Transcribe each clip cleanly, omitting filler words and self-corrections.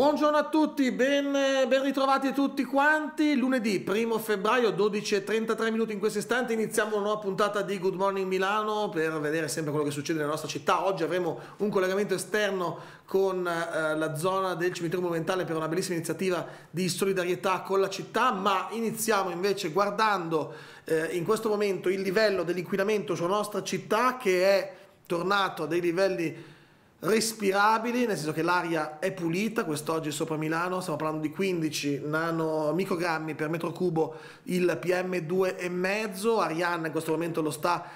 Buongiorno a tutti, ben ritrovati tutti quanti. Lunedì 1 febbraio 12:33 minuti in questo istante iniziamo una nuova puntata di Good Morning Milano per vedere sempre quello che succede nella nostra città. Oggi avremo un collegamento esterno con la zona del cimitero monumentale per una bellissima iniziativa di solidarietà con la città, ma iniziamo invece guardando in questo momento il livello dell'inquinamento sulla nostra città, che è tornato a dei livelli respirabili, nel senso che l'aria è pulita. Quest'oggi sopra Milano stiamo parlando di 15 microgrammi per metro cubo il PM2,5. Arianna in questo momento lo sta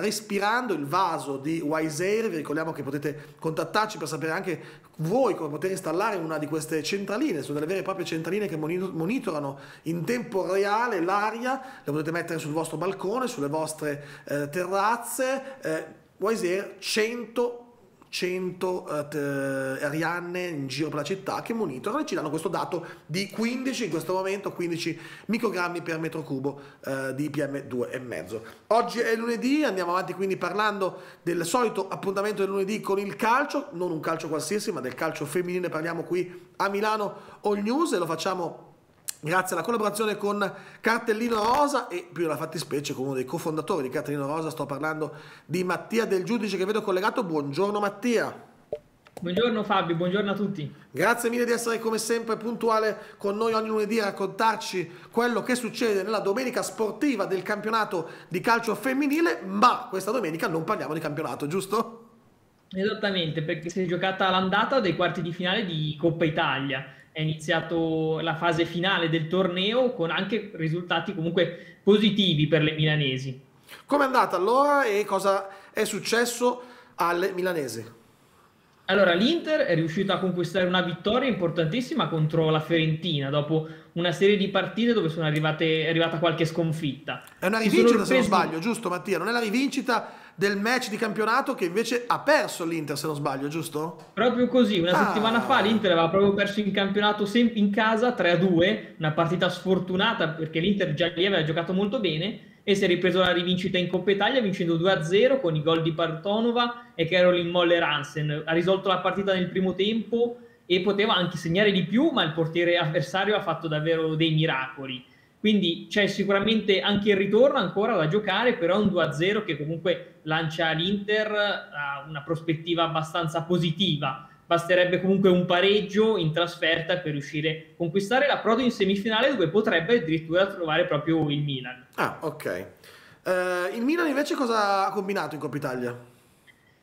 respirando, il vaso di Wiseair. Vi ricordiamo che potete contattarci per sapere anche voi come poter installare una di queste centraline. Sono delle vere e proprie centraline che monitorano in tempo reale l'aria, le potete mettere sul vostro balcone, sulle vostre terrazze. Wiseair 100 Arianne in giro per la città che monitorano e ci danno questo dato di 15, in questo momento 15 microgrammi per metro cubo di PM2,5. Oggi è lunedì, andiamo avanti quindi parlando del solito appuntamento del lunedì con il calcio, non un calcio qualsiasi ma del calcio femminile. Parliamo qui a Milano All News e lo facciamo grazie alla collaborazione con Cartellino Rosa e più nella fattispecie con uno dei cofondatori di Cartellino Rosa. Sto parlando di Mattia Del Giudice, che vedo collegato. Buongiorno Mattia. Buongiorno Fabio, buongiorno a tutti. Grazie mille di essere come sempre puntuale con noi ogni lunedì a raccontarci quello che succede nella domenica sportiva del campionato di calcio femminile, ma questa domenica non parliamo di campionato, giusto? Esattamente, perché si è giocata l'andata dei quarti di finale di Coppa Italia. È iniziato la fase finale del torneo con anche risultati comunque positivi per le milanesi. Com'è andata allora e cosa è successo alle milanesi? Allora, l'Inter è riuscita a conquistare una vittoria importantissima contro la Fiorentina dopo una serie di partite dove è arrivata qualche sconfitta. È una rivincita, se non sbaglio, giusto Mattia? Non è la rivincita del match di campionato che invece ha perso l'Inter, se non sbaglio, giusto? Proprio così, una settimana fa l'Inter aveva proprio perso in campionato in casa 3-2, una partita sfortunata perché l'Inter già lì aveva giocato molto bene e si è ripreso la rivincita in Coppa Italia vincendo 2-0 con i gol di Bartonova e Carolin Moller Hansen. Ha risolto la partita nel primo tempo e poteva anche segnare di più, ma il portiere avversario ha fatto davvero dei miracoli. Quindi c'è sicuramente anche il ritorno ancora da giocare, però è un 2-0 che comunque lancia l'Inter a una prospettiva abbastanza positiva. Basterebbe comunque un pareggio in trasferta per riuscire a conquistare l'approdo in semifinale, dove potrebbe addirittura trovare proprio il Milan. Ah, ok. Il Milan invece cosa ha combinato in Coppa Italia?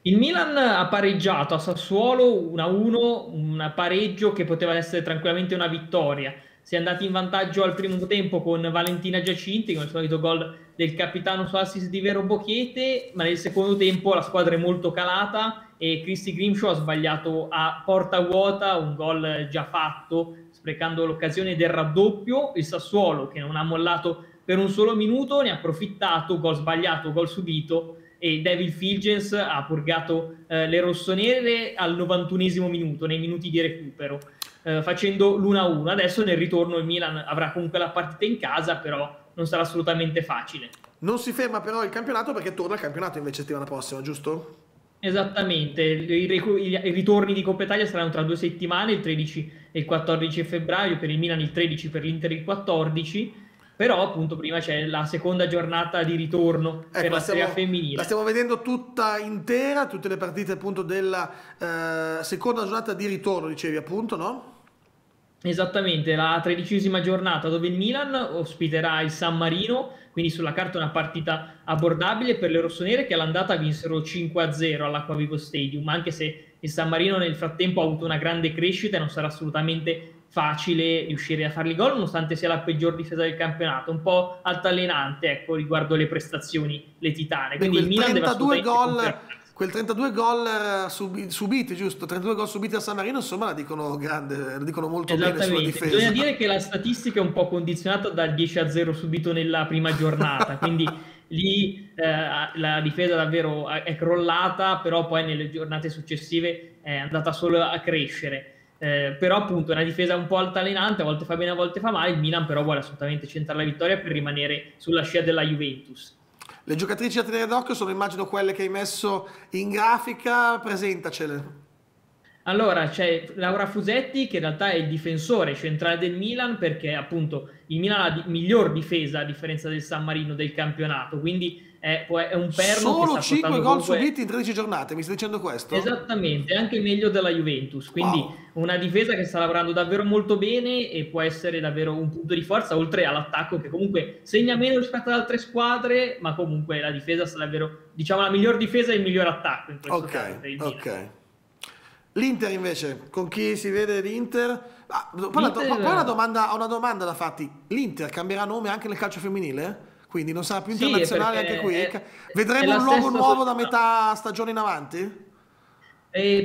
Il Milan ha pareggiato a Sassuolo 1-1, un pareggio che poteva essere tranquillamente una vittoria. Si è andati in vantaggio al primo tempo con Valentina Giacinti, con il solito gol del capitano su assist di Vero Bocchiete, ma nel secondo tempo la squadra è molto calata e Christy Grimshaw ha sbagliato a porta vuota un gol già fatto, sprecando l'occasione del raddoppio. Il Sassuolo, che non ha mollato per un solo minuto, ne ha approfittato, gol sbagliato, gol subito, e David Filgens ha purgato le rossonere al 91esimo minuto, nei minuti di recupero, facendo l'1-1. Adesso nel ritorno il Milan avrà comunque la partita in casa, però non sarà assolutamente facile. Non si ferma però il campionato, perché torna il campionato invece settimana prossima, giusto? Esattamente, i ritorni di Coppa Italia saranno tra 2 settimane, il 13 e il 14 febbraio, per il Milan il 13, per l'Inter il 14. Però appunto prima c'è la seconda giornata di ritorno per la Serie A femminile. La stiamo vedendo tutta intera, tutte le partite appunto della seconda giornata di ritorno, dicevi appunto, no? Esattamente, la 13ª giornata, dove il Milan ospiterà il San Marino, quindi sulla carta una partita abbordabile per le rossonere, che all'andata vinsero 5-0 all'Acquavivo Stadium, anche se il San Marino nel frattempo ha avuto una grande crescita e non sarà assolutamente facile riuscire a farli gol, nonostante sia la peggior difesa del campionato, un po' altalenante, ecco, riguardo le prestazioni letitane. Quindi il Milan deve assolutamente comprare. Quel 32 gol subiti, giusto? 32 gol subiti a San Marino, insomma, la dicono grande, la dicono molto bene sulla difesa. Bisogna dire che la statistica è un po' condizionata dal 10-0 subito nella prima giornata, quindi lì la difesa davvero è crollata, però poi nelle giornate successive è andata solo a crescere. Però appunto è una difesa un po' altalenante, a volte fa bene, a volte fa male. Il Milan però vuole assolutamente centrare la vittoria per rimanere sulla scia della Juventus. Le giocatrici da tenere d'occhio sono, immagino, quelle che hai messo in grafica, presentacele. Allora c'è Laura Fusetti, che in realtà è il difensore centrale del Milan, perché appunto il Milan ha miglior difesa a differenza del San Marino del campionato, quindi è un perno. Solo 5 gol comunque... subiti in 13 giornate, mi stai dicendo questo? Esattamente, anche meglio della Juventus, quindi wow, una difesa che sta lavorando davvero molto bene e può essere davvero un punto di forza, oltre all'attacco che comunque segna meno rispetto ad altre squadre, ma comunque la difesa sta davvero, diciamo, la miglior difesa e il miglior attacco in questo caso per il Milan. Ok. L'Inter invece, con chi si vede l'Inter? Ah, ho una domanda da farti. L'Inter cambierà nome anche nel calcio femminile? Quindi non sarà più internazionale anche qui? Vedremo un logo nuovo da metà stagione in avanti?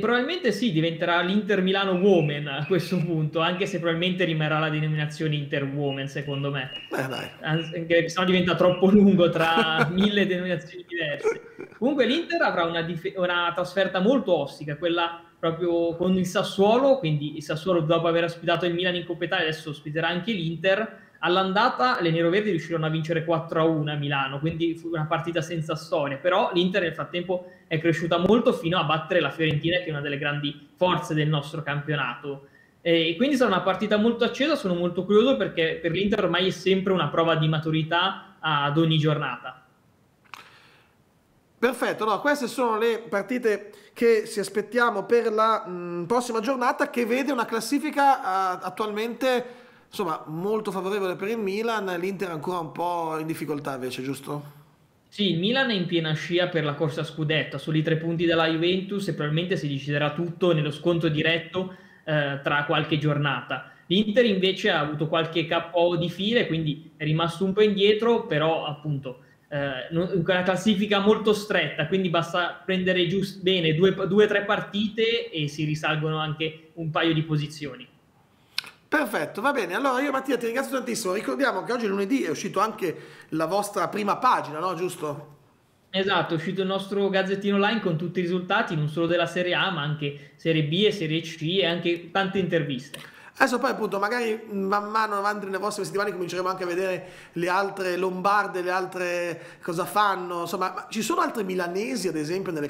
Probabilmente sì, diventerà l'Inter Milano Women a questo punto, anche se probabilmente rimarrà la denominazione Inter Women, secondo me. Dai. Anche se no diventa troppo lungo tra mille denominazioni diverse. Comunque l'Inter avrà una trasferta molto ostica, quella proprio con il Sassuolo, quindi il Sassuolo dopo aver ospitato il Milan in Coppa Italia adesso ospiterà anche l'Inter. All'andata le neroverdi riuscirono a vincere 4-1 a Milano, quindi fu una partita senza storia, però l'Inter nel frattempo è cresciuta molto fino a battere la Fiorentina, che è una delle grandi forze del nostro campionato, e quindi sarà una partita molto accesa. Sono molto curioso perché per l'Inter ormai è sempre una prova di maturità ad ogni giornata. Perfetto, no, queste sono le partite che ci aspettiamo per la prossima giornata, che vede una classifica attualmente insomma molto favorevole per il Milan. L'Inter è ancora un po' in difficoltà invece, giusto? Sì, il Milan è in piena scia per la corsa scudetto, soli 3 punti dalla Juventus, e probabilmente si deciderà tutto nello scontro diretto tra qualche giornata. L'Inter invece ha avuto qualche KO di file, quindi è rimasto un po' indietro, però appunto... una classifica molto stretta, quindi basta prendere bene 2-3 partite e si risalgono anche un paio di posizioni. Perfetto, va bene. Allora io, Mattia, ti ringrazio tantissimo. Ricordiamo che oggi lunedì è uscito anche la vostra prima pagina, no? Giusto? Esatto, è uscito il nostro gazzettino online con tutti i risultati, non solo della Serie A ma anche Serie B e Serie C, e anche tante interviste. Adesso poi appunto magari man mano avanti nelle prossime settimane cominceremo anche a vedere le altre lombarde, le altre cosa fanno, insomma ci sono altri milanesi ad esempio nelle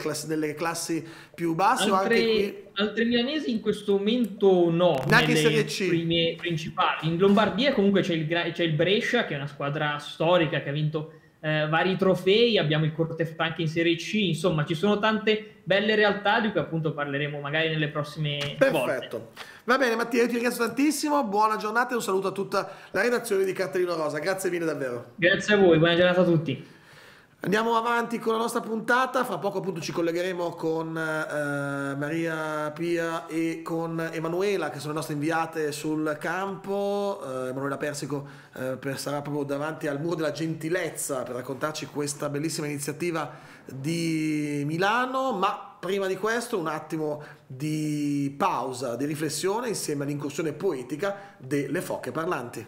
classi più basse? Altri milanesi in questo momento no, neanche nelle prime principali. In Lombardia comunque c'è il Brescia, che è una squadra storica che ha vinto vari trofei, abbiamo il Cortefranche in Serie C, insomma ci sono tante belle realtà di cui appunto parleremo magari nelle prossime volte. Perfetto, va bene Mattia, io ti ringrazio tantissimo, buona giornata e un saluto a tutta la redazione di Cartellino Rosa, grazie mille davvero. Grazie a voi, buona giornata a tutti. Andiamo avanti con la nostra puntata, fra poco appunto ci collegheremo con Maria Pia e con Emanuela, che sono le nostre inviate sul campo. Emanuela Persico sarà proprio davanti al Muro della Gentilezza per raccontarci questa bellissima iniziativa di Milano, ma prima di questo un attimo di pausa, di riflessione insieme all'incursione poetica delle Foche Parlanti.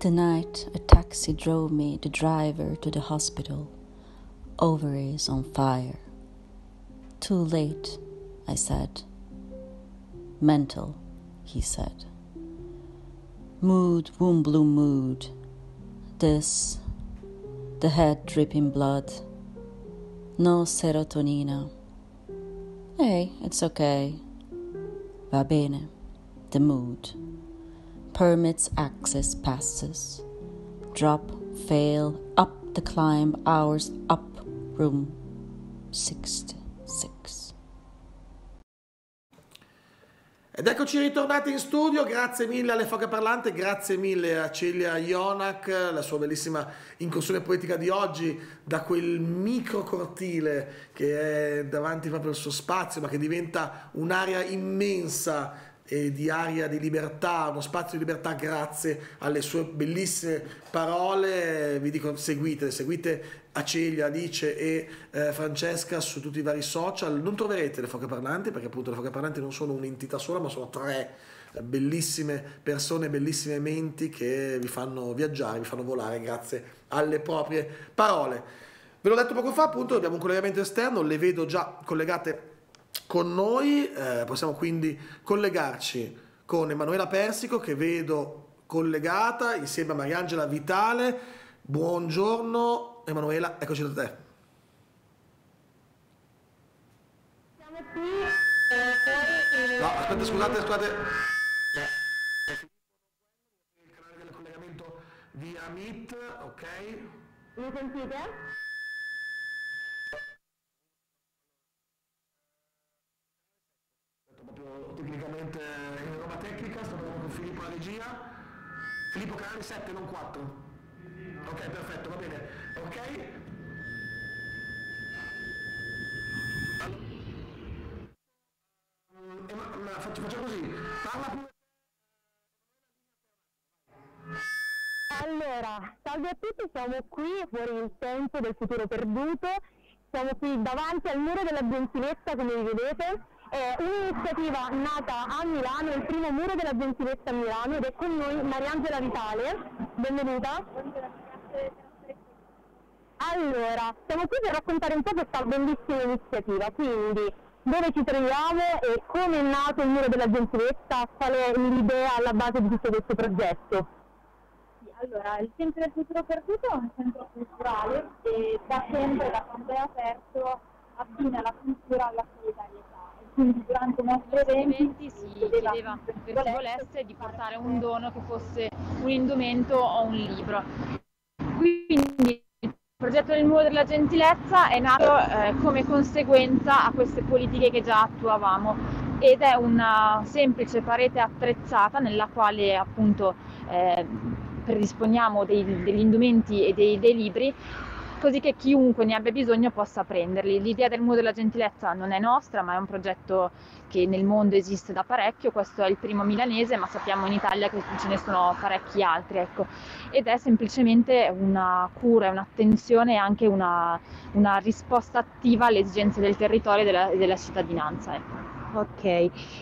Tonight, a taxi drove me, the driver, to the hospital. Ovaries on fire. Too late, I said. Mental, he said. Mood, womb blue mood. This, the head dripping blood. No serotonina. Hey, it's okay. Va bene, the mood. Permits access passes. Drop, fail, up the climb, hours up, room 66. Ed eccoci ritornati in studio, grazie mille alle Foche Parlante, grazie mille a Acelya Yonac, la sua bellissima incursione poetica di oggi da quel micro cortile che è davanti proprio al suo spazio, ma che diventa un'area immensa e di aria di libertà, uno spazio di libertà grazie alle sue bellissime parole. Vi dico, seguite Acelya, Alice e Francesca su tutti i vari social. Non troverete le Foche Parlanti perché appunto le Foche Parlanti non sono un'entità sola, ma sono 3 bellissime persone, bellissime menti che vi fanno viaggiare, vi fanno volare grazie alle proprie parole. Ve l'ho detto poco fa, appunto abbiamo un collegamento esterno, le vedo già collegate con noi, possiamo quindi collegarci con Emanuela Persico, che vedo collegata insieme a Mariangela Vitale. Buongiorno Emanuela, eccoci da te. No, aspetta, scusate. Il canale del collegamento via Meet, ok? Mi sentite? Tecnicamente in roba tecnica, sto parlando con Filippo alla regia. Filippo, canale 7, non 4. Ok, perfetto, va bene. Ok? Faccio così. Parla pure. Allora, salve a tutti, siamo qui fuori il Tempio del Futuro Perduto. Siamo qui davanti al Muro della Gentilezza, come vi vedete. È un'iniziativa nata a Milano, il primo Muro della Gentilezza a Milano, ed è con noi Mariangela Vitale. Benvenuta. Allora, siamo qui per raccontare un po' questa bellissima iniziativa, quindi dove ci troviamo e come è nato il Muro della Gentilezza, qual è l'idea alla base di tutto questo progetto. Allora, il Centro del Futuro Perduto è un centro culturale e da sempre, da quando è aperto, affina la cultura alla solidarietà. Quindi durante i nostri eventi si chiedeva per chi volesse di portare un dono che fosse un indumento o un libro. Quindi il progetto del Muro della Gentilezza è nato come conseguenza a queste politiche che già attuavamo ed è una semplice parete attrezzata nella quale appunto predisponiamo degli indumenti e dei libri, così che chiunque ne abbia bisogno possa prenderli. L'idea del Muro della Gentilezza non è nostra, ma è un progetto che nel mondo esiste da parecchio. Questo è il primo milanese, ma sappiamo in Italia che ce ne sono parecchi altri, ecco. Ed è semplicemente una cura, un'attenzione e anche una risposta attiva alle esigenze del territorio e della cittadinanza, ecco. Ok,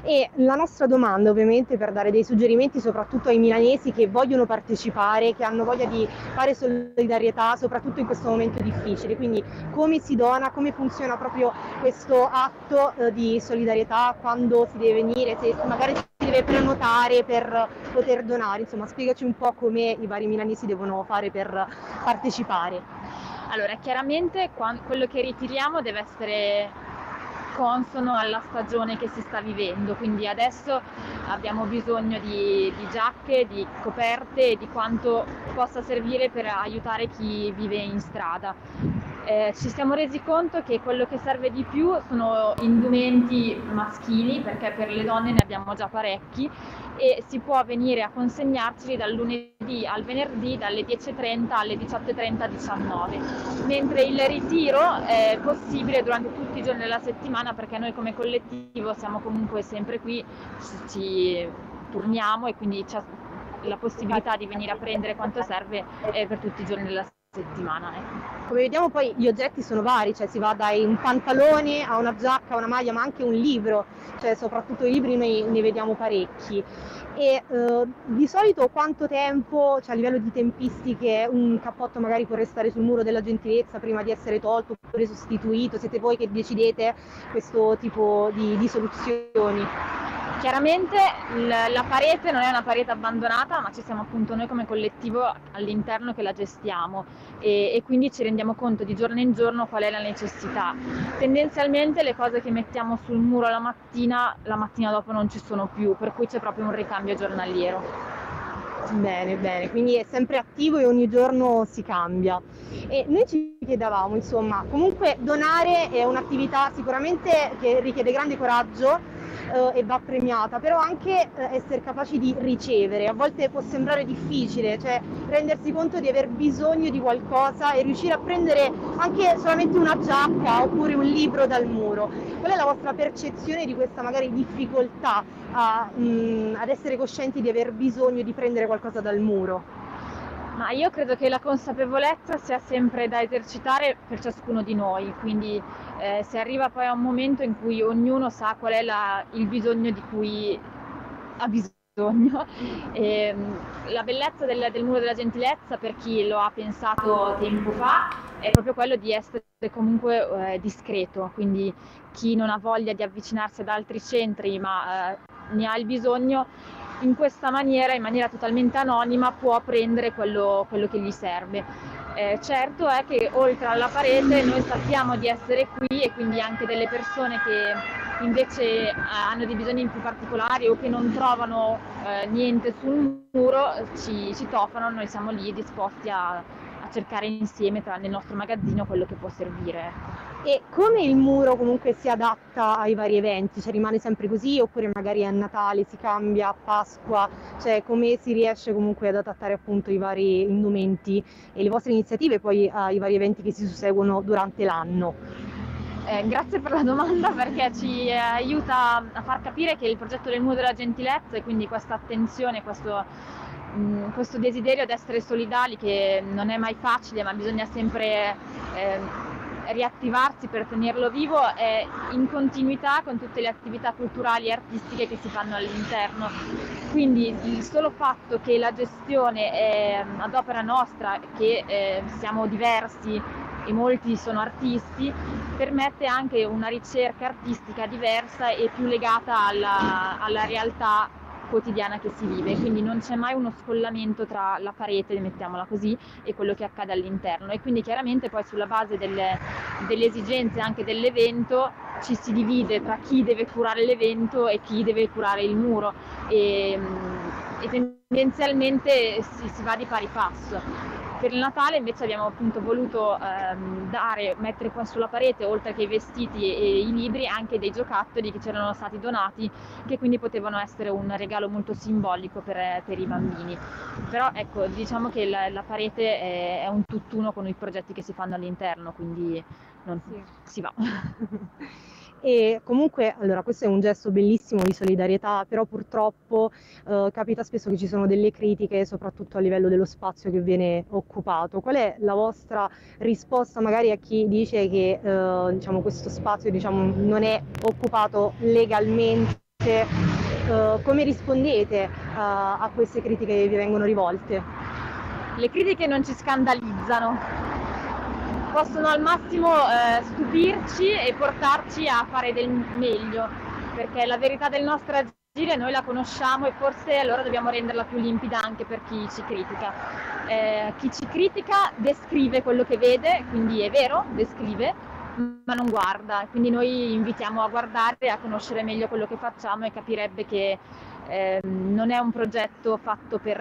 e la nostra domanda ovviamente per dare dei suggerimenti soprattutto ai milanesi che vogliono partecipare, che hanno voglia di fare solidarietà soprattutto in questo momento difficile, quindi come si dona, come funziona proprio questo atto di solidarietà, quando si deve venire, se magari si deve prenotare per poter donare, insomma spiegaci un po' come i vari milanesi devono fare per partecipare. Allora, chiaramente quello che ritiriamo deve essere consono alla stagione che si sta vivendo, quindi adesso abbiamo bisogno di giacche, di coperte e di quanto possa servire per aiutare chi vive in strada. Ci siamo resi conto che quello che serve di più sono indumenti maschili, perché per le donne ne abbiamo già parecchi, e si può venire a consegnarceli dal lunedì al venerdì dalle 10:30 alle 17:30-19, mentre il ritiro è possibile durante tutti i giorni della settimana, perché noi come collettivo siamo comunque sempre qui, ci turniamo e quindi c'è la possibilità di venire a prendere quanto serve per tutti i giorni della settimana. Come vediamo poi gli oggetti sono vari, cioè si va dai un pantalone a una giacca, a una maglia, ma anche un libro, cioè soprattutto i libri noi ne vediamo parecchi. E di solito quanto tempo, cioè a livello di tempistiche, un cappotto magari può restare sul Muro della Gentilezza prima di essere tolto oppure sostituito? Siete voi che decidete questo tipo di soluzioni? Chiaramente la parete non è una parete abbandonata, ma ci siamo appunto noi come collettivo all'interno che la gestiamo e quindi ci rendiamo conto di giorno in giorno qual è la necessità. Tendenzialmente le cose che mettiamo sul muro la mattina dopo non ci sono più, per cui c'è proprio un ricambio giornaliero. Bene, bene, quindi è sempre attivo e ogni giorno si cambia. E noi ci chiedevamo, insomma, comunque donare è un'attività sicuramente che richiede grande coraggio e va premiata, però anche essere capaci di ricevere. A volte può sembrare difficile, cioè rendersi conto di aver bisogno di qualcosa e riuscire a prendere anche solamente una giacca oppure un libro dal muro. Qual è la vostra percezione di questa magari difficoltà ad essere coscienti di aver bisogno di prendere qualcosa dal muro? Ma io credo che la consapevolezza sia sempre da esercitare per ciascuno di noi, quindi si arriva poi a un momento in cui ognuno sa qual è il bisogno di cui ha bisogno. La bellezza del Muro della Gentilezza, per chi lo ha pensato tempo fa, è proprio quello di essere comunque discreto, quindi chi non ha voglia di avvicinarsi ad altri centri ma ne ha il bisogno, in questa maniera, in maniera totalmente anonima, può prendere quello che gli serve. Certo è che oltre alla parete noi sappiamo di essere qui e quindi anche delle persone che invece hanno dei bisogni più particolari o che non trovano niente sul muro, ci tofano, noi siamo lì disposti a cercare insieme nel nostro magazzino quello che può servire. E come il muro comunque si adatta ai vari eventi? Cioè rimane sempre così oppure magari a Natale si cambia, a Pasqua? Cioè come si riesce comunque ad adattare appunto i vari indumenti e le vostre iniziative poi ai vari eventi che si susseguono durante l'anno? Grazie per la domanda perché ci aiuta a far capire che il progetto del Muro della Gentilezza e quindi questa attenzione, questo desiderio di essere solidali che non è mai facile ma bisogna sempre riattivarsi per tenerlo vivo è in continuità con tutte le attività culturali e artistiche che si fanno all'interno. Quindi il solo fatto che la gestione è ad opera nostra, che siamo diversi e molti sono artisti, permette anche una ricerca artistica diversa e più legata alla realtà quotidiana che si vive, quindi non c'è mai uno scollamento tra la parete, mettiamola così, e quello che accade all'interno, e quindi chiaramente poi sulla base delle esigenze anche dell'evento ci si divide tra chi deve curare l'evento e chi deve curare il muro e tendenzialmente si va di pari passo. Per il Natale invece abbiamo appunto voluto mettere qua sulla parete, oltre che i vestiti e i libri, anche dei giocattoli che c'erano stati donati, che quindi potevano essere un regalo molto simbolico per i bambini. Però ecco, diciamo che la parete è un tutt'uno con i progetti che si fanno all'interno, quindi non si va. E comunque, allora, questo è un gesto bellissimo di solidarietà, però purtroppo capita spesso che ci sono delle critiche, soprattutto a livello dello spazio che viene occupato. Qual è la vostra risposta magari a chi dice che diciamo, questo spazio diciamo, non è occupato legalmente? Come rispondete a queste critiche che vi vengono rivolte? Le critiche non ci scandalizzano. Possono al massimo stupirci e portarci a fare del meglio, perché la verità del nostro agire noi la conosciamo e forse allora dobbiamo renderla più limpida anche per chi ci critica. Chi ci critica descrive quello che vede, quindi è vero, descrive, ma non guarda, quindi noi invitiamo a guardare, a conoscere meglio quello che facciamo e capirebbe che non è un progetto fatto per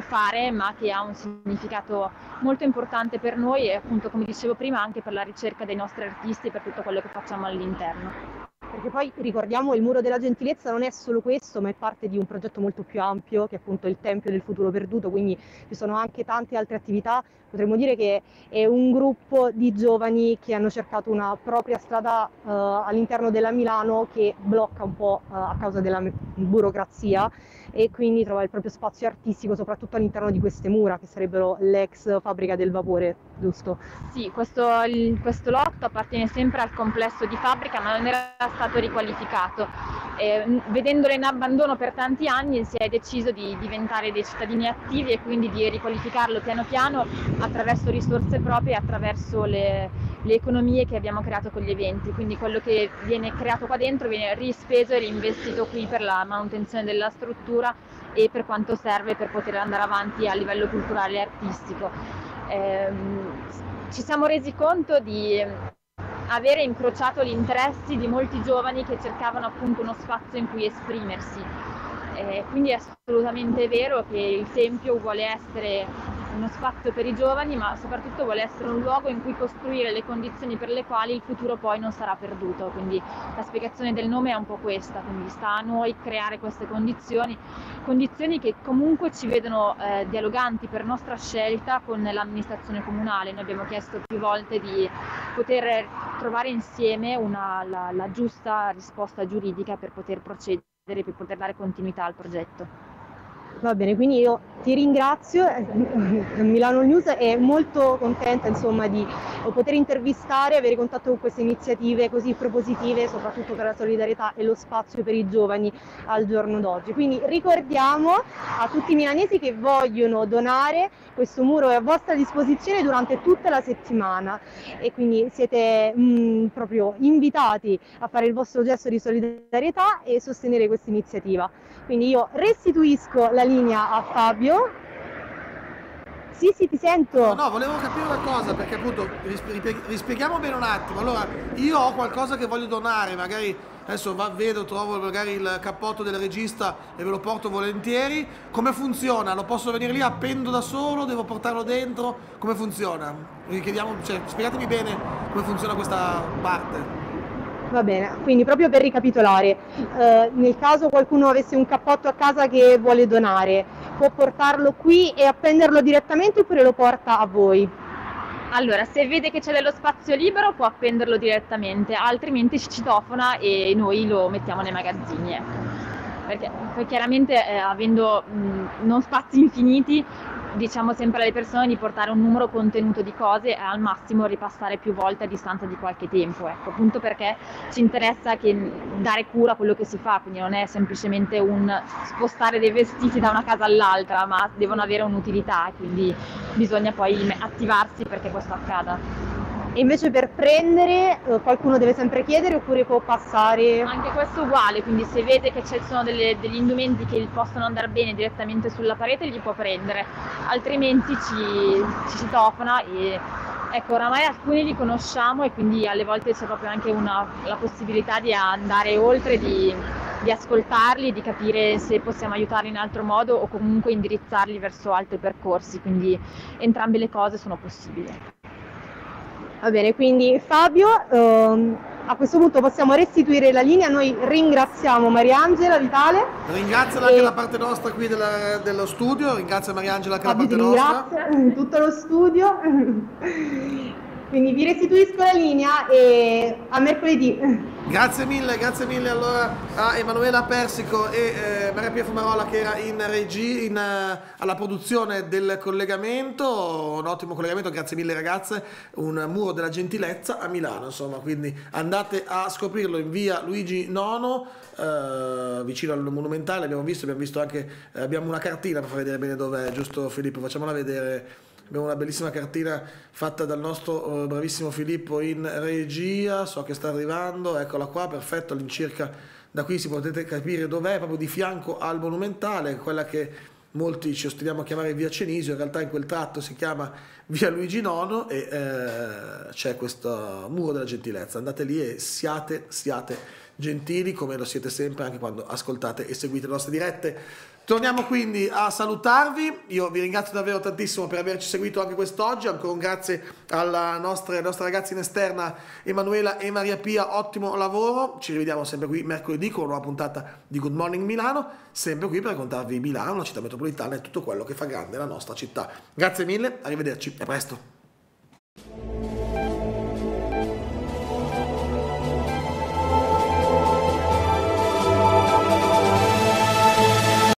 fare, ma che ha un significato molto importante per noi e appunto, come dicevo prima, anche per la ricerca dei nostri artisti e per tutto quello che facciamo all'interno. Perché poi ricordiamo il Muro della Gentilezza non è solo questo, ma è parte di un progetto molto più ampio che è appunto il Tempio del Futuro Perduto, quindi ci sono anche tante altre attività, potremmo dire che è un gruppo di giovani che hanno cercato una propria strada all'interno della Milano che blocca un po' a causa della burocrazia e quindi trova il proprio spazio artistico soprattutto all'interno di queste mura che sarebbero l'ex fabbrica del vapore, giusto? Sì, questo lotto appartiene sempre al complesso di fabbrica ma non era stato riqualificato. Vedendolo in abbandono per tanti anni si è deciso di diventare dei cittadini attivi e quindi di riqualificarlo piano piano attraverso risorse proprie, attraverso le economie che abbiamo creato con gli eventi, quindi quello che viene creato qua dentro viene rispeso e reinvestito qui per la manutenzione della struttura e per quanto serve per poter andare avanti a livello culturale e artistico. Ci siamo resi conto di avere incrociato gli interessi di molti giovani che cercavano appunto uno spazio in cui esprimersi. Quindi è assolutamente vero che il Tempio vuole essere uno spazio per i giovani, ma soprattutto vuole essere un luogo in cui costruire le condizioni per le quali il futuro poi non sarà perduto. Quindi la spiegazione del nome è un po' questa, quindi sta a noi creare queste condizioni che comunque ci vedono dialoganti per nostra scelta con l'amministrazione comunale. Noi abbiamo chiesto più volte di poter trovare insieme la giusta risposta giuridica per poter procedere, per poter dare continuità al progetto. Va bene, quindi io ti ringrazio, Milano All News è molto contenta insomma, di poter intervistare, avere contatto con queste iniziative così propositive, soprattutto per la solidarietà e lo spazio per i giovani al giorno d'oggi. Quindi ricordiamo a tutti i milanesi che vogliono donare, questo muro è a vostra disposizione durante tutta la settimana e quindi siete proprio invitati a fare il vostro gesto di solidarietà e sostenere questa iniziativa. Quindi io restituisco la linea a Fabio. Sì, ti sento. No, volevo capire una cosa, perché appunto rispieghiamo bene un attimo. Allora, io ho qualcosa che voglio donare, magari adesso vedo, trovo magari il cappotto del regista e ve lo porto volentieri. Come funziona? Lo posso venire lì, appendo da solo, devo portarlo dentro? Come funziona? Chiediamo, cioè, spiegatemi bene come funziona questa parte. Va bene, quindi proprio per ricapitolare, nel caso qualcuno avesse un cappotto a casa che vuole donare, può portarlo qui e appenderlo direttamente oppure lo porta a voi? Allora, se vede che c'è dello spazio libero può appenderlo direttamente, altrimenti ci citofona e noi lo mettiamo nei magazzini. Perché poi chiaramente avendo non spazi infiniti, diciamo sempre alle persone di portare un numero contenuto di cose e al massimo ripassare più volte a distanza di qualche tempo, ecco, appunto perché ci interessa che dare cura a quello che si fa, quindi non è semplicemente un spostare dei vestiti da una casa all'altra, ma devono avere un'utilità, quindi bisogna poi attivarsi perché questo accada. E invece per prendere qualcuno deve sempre chiedere oppure può passare? Anche questo uguale, quindi se vede che ci sono degli indumenti che possono andare bene direttamente sulla parete li può prendere, altrimenti ci citofona e ecco, oramai alcuni li conosciamo e quindi alle volte c'è proprio anche la possibilità di andare oltre, di ascoltarli, di capire se possiamo aiutarli in altro modo o comunque indirizzarli verso altri percorsi, quindi entrambe le cose sono possibili. Va bene, quindi Fabio, a questo punto possiamo restituire la linea, noi ringraziamo Mariangela Vitale. Ringraziala anche la parte nostra qui dello studio, ringrazio Mariangela anche Fabio, la parte nostra. Grazie, tutto lo studio. Quindi vi restituisco la linea e a mercoledì. Grazie mille allora a Emanuela Persico e Maria Pia Fumarola che era in regia alla produzione del collegamento, un ottimo collegamento, grazie mille ragazze, un Muro della Gentilezza a Milano, insomma, quindi andate a scoprirlo in via Luigi Nono, vicino al Monumentale, abbiamo visto anche, abbiamo una cartina per far vedere bene dov'è, giusto Filippo, facciamola vedere. Abbiamo una bellissima cartina fatta dal nostro bravissimo Filippo in regia, so che sta arrivando, eccola qua, perfetto, all'incirca da qui si potete capire dov'è, proprio di fianco al Monumentale, quella che molti ci ostiniamo a chiamare via Cenisio, in realtà in quel tratto si chiama via Luigi Nono e c'è questo Muro della Gentilezza, andate lì e siate gentili come lo siete sempre anche quando ascoltate e seguite le nostre dirette. Torniamo quindi a salutarvi, io vi ringrazio davvero tantissimo per averci seguito anche quest'oggi, ancora un grazie alla nostra ragazza in esterna Emanuela e Maria Pia, ottimo lavoro, ci rivediamo sempre qui mercoledì con una nuova puntata di Good Morning Milano, sempre qui per raccontarvi Milano, la città metropolitana e tutto quello che fa grande la nostra città. Grazie mille, arrivederci, a presto.